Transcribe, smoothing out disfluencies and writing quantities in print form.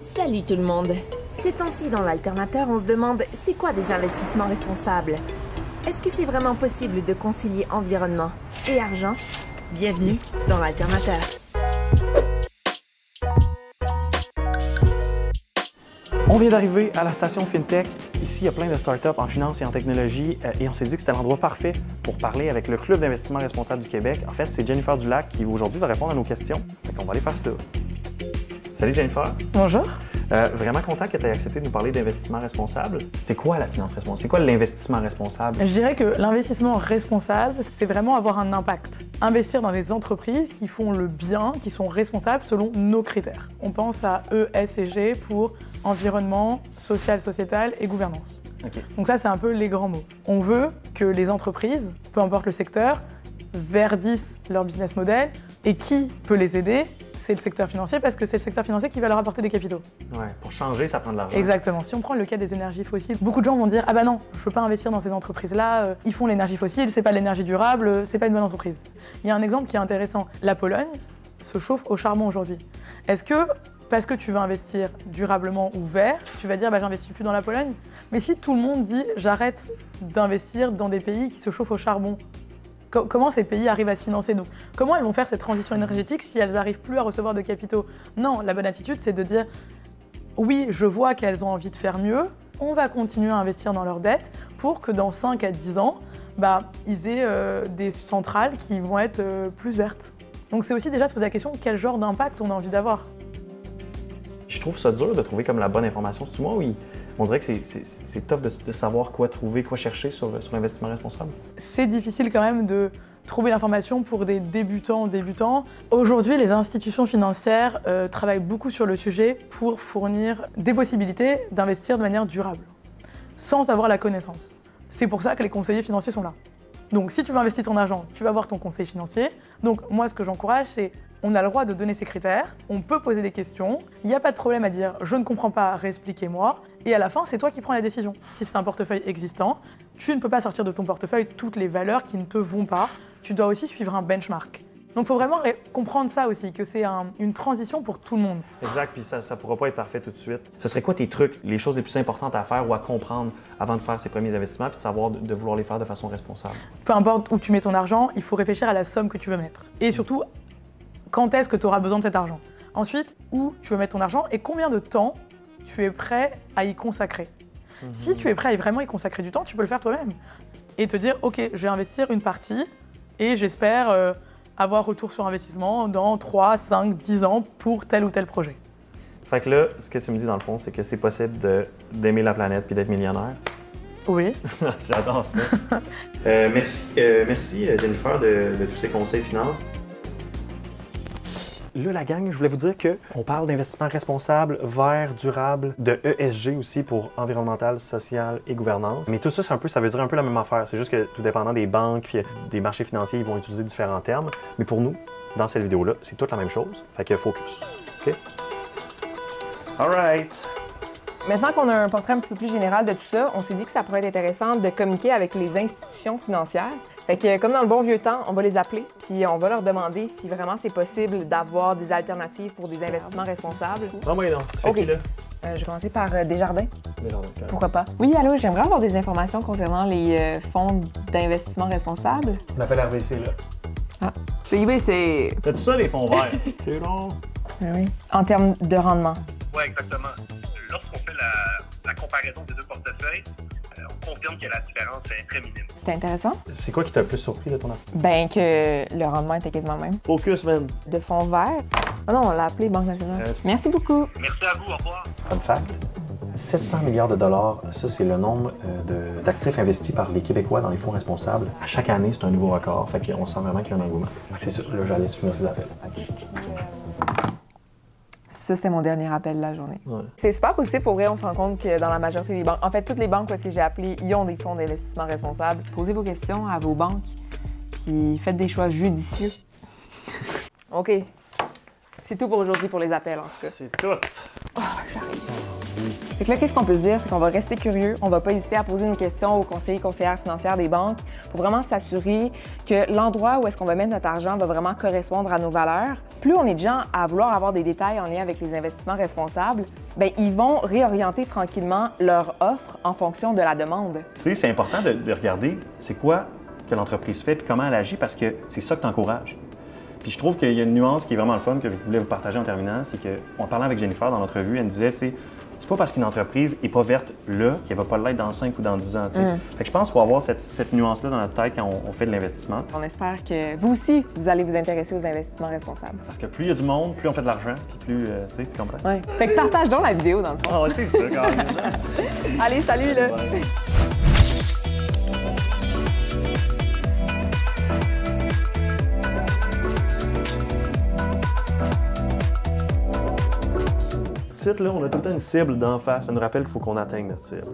Salut tout le monde! Ces temps-ci dans l'Alternateur, on se demande c'est quoi des investissements responsables? Est-ce que c'est vraiment possible de concilier environnement et argent? Bienvenue dans l'Alternateur! On vient d'arriver à la station FinTech. Ici, il y a plein de startups en finance et en technologie et on s'est dit que c'était l'endroit parfait pour parler avec le Club d'investissement responsable du Québec. En fait, c'est Jennifer Dulac qui aujourd'hui va répondre à nos questions. On va aller faire ça. Salut Jennifer. Bonjour. Vraiment content que tu aies accepté de nous parler d'investissement responsable. C'est quoi la finance responsable? C'est quoi l'investissement responsable? Je dirais que l'investissement responsable, c'est vraiment avoir un impact. Investir dans des entreprises qui font le bien, qui sont responsables selon nos critères. On pense à ESG pour environnement, social, sociétal et gouvernance. Okay. Donc ça, c'est un peu les grands mots. On veut que les entreprises, peu importe le secteur, verdissent leur business model et qui peut les aider? C'est le secteur financier parce que c'est le secteur financier qui va leur apporter des capitaux. Ouais, pour changer, ça prend de l'argent. Exactement. Si on prend le cas des énergies fossiles, beaucoup de gens vont dire ah ben non, je peux pas investir dans ces entreprises-là. Ils font l'énergie fossile, c'est pas l'énergie durable, c'est pas une bonne entreprise. Il y a un exemple qui est intéressant. La Pologne se chauffe au charbon aujourd'hui. Est-ce que parce que tu veux investir durablement ou vert, tu vas dire bah j'investis plus dans la Pologne? Mais si tout le monde dit j'arrête d'investir dans des pays qui se chauffent au charbon, comment ces pays arrivent à se financer? Donc, comment elles vont faire cette transition énergétique si elles n'arrivent plus à recevoir de capitaux? Non, la bonne attitude, c'est de dire « oui, je vois qu'elles ont envie de faire mieux, on va continuer à investir dans leurs dettes pour que dans 5 à 10 ans, bah, ils aient des centrales qui vont être plus vertes. » Donc c'est aussi déjà se poser la question quel genre d'impact on a envie d'avoir. Je trouve ça dur de trouver comme la bonne information. C'est tout moi, oui. On dirait que c'est tough de savoir quoi trouver, quoi chercher sur l'investissement responsable. C'est difficile quand même de trouver l'information pour des débutants. Aujourd'hui, les institutions financières travaillent beaucoup sur le sujet pour fournir des possibilités d'investir de manière durable, sans avoir la connaissance. C'est pour ça que les conseillers financiers sont là. Donc si tu veux investir ton argent, tu vas voir ton conseiller financier. Donc moi, ce que j'encourage, c'est on a le droit de donner ses critères, on peut poser des questions, il n'y a pas de problème à dire « je ne comprends pas, réexpliquez-moi ». Et à la fin, c'est toi qui prends la décision. Si c'est un portefeuille existant, tu ne peux pas sortir de ton portefeuille toutes les valeurs qui ne te vont pas. Tu dois aussi suivre un benchmark. Donc, il faut vraiment comprendre ça aussi, que c'est une transition pour tout le monde. Exact, puis ça ne pourra pas être parfait tout de suite. Ce serait quoi tes trucs, les choses les plus importantes à faire ou à comprendre avant de faire ses premiers investissements, puis de savoir de vouloir les faire de façon responsable? Peu importe où tu mets ton argent, il faut réfléchir à la somme que tu veux mettre. Et surtout, quand est-ce que tu auras besoin de cet argent? Ensuite, où tu veux mettre ton argent et combien de temps tu es prêt à y consacrer. Si tu es prêt à vraiment y consacrer du temps, tu peux le faire toi-même. Et te dire, ok, je vais investir une partie et j'espère avoir retour sur investissement dans 3, 5, 10 ans pour tel ou tel projet. Fait que là, ce que tu me dis dans le fond, c'est que c'est possible d'aimer la planète puis d'être millionnaire. Oui. J'adore ça. Merci Jennifer de tous ces conseils finances. Là, la gang, je voulais vous dire qu'on parle d'investissement responsable, vert, durable, de ESG aussi pour environnemental, social et gouvernance. Mais tout ça, ça veut dire un peu la même affaire. C'est juste que tout dépendant des banques puis des marchés financiers, ils vont utiliser différents termes. Mais pour nous, dans cette vidéo-là, c'est toute la même chose. Fait que focus. OK? All right. Maintenant qu'on a un portrait un petit peu plus général de tout ça, on s'est dit que ça pourrait être intéressant de communiquer avec les institutions financières. Fait que, comme dans le bon vieux temps, on va les appeler puis on va leur demander si vraiment c'est possible d'avoir des alternatives pour des investissements responsables. Ah oui, non. Tu fais qui, là? Je vais commencer par Desjardins. Desjardins, okay. Pourquoi pas? Oui, allô, j'aimerais avoir des informations concernant les fonds d'investissement responsables. On appelle RBC, là. Ah. Oui, c'est... T'as-tu ça, les fonds verts? C'est long. Oui. En termes de rendement. Oui, exactement. Lorsqu'on fait la comparaison des deux portefeuilles, on confirme que la différence est très minime. C'est intéressant. C'est quoi qui t'a le plus surpris de ton argent? Ben que le rendement était quasiment le même. Focus, man. De fonds verts. Ah non, on l'a appelé Banque Nationale. Merci beaucoup. Merci à vous, au revoir. Fun fact, 700 milliards de dollars, ça c'est le nombre d'actifs investis par les Québécois dans les fonds responsables. À chaque année, c'est un nouveau record. Fait qu'on sent vraiment qu'il y a un engouement. C'est sûr, là, j'allais finir ces appels. Ça, c'était mon dernier appel de la journée. Ouais. C'est super positif, pour vrai, on se rend compte que dans la majorité des banques, en fait, toutes les banques où est-ce que j'ai appelé, ils ont des fonds d'investissement responsables. Posez vos questions à vos banques, puis faites des choix judicieux. OK. C'est tout pour aujourd'hui pour les appels, en tout cas. C'est tout. Oh, j'arrive. Fait que là, qu'est-ce qu'on peut se dire? C'est qu'on va rester curieux, on va pas hésiter à poser nos questions aux conseillers, conseillères financières des banques pour vraiment s'assurer que l'endroit où est-ce qu'on va mettre notre argent va vraiment correspondre à nos valeurs. Plus on est de gens à vouloir avoir des détails en lien avec les investissements responsables, bien, ils vont réorienter tranquillement leur offre en fonction de la demande. Tu sais, c'est important de regarder c'est quoi que l'entreprise fait puis comment elle agit parce que c'est ça que t'encourages. Puis je trouve qu'il y a une nuance qui est vraiment le fun que je voulais vous partager en terminant, c'est qu'en parlant avec Jennifer dans l'entrevue, elle me disait, tu sais, c'est pas parce qu'une entreprise n'est pas verte là qu'elle va pas l'être dans 5 ou dans 10 ans. Fait que je pense qu'il faut avoir cette nuance-là dans notre tête quand on fait de l'investissement. On espère que vous aussi, vous allez vous intéresser aux investissements responsables. Parce que plus il y a du monde, plus on fait de l'argent, puis plus, tu comprends? Oui. Fait que partage donc la vidéo dans le fond. Ah, tu sais, c'est ça, quand même. Allez, salut, là! Ouais. Là, on a tout le temps une cible d'en face. Ça nous rappelle qu'il faut qu'on atteigne notre cible.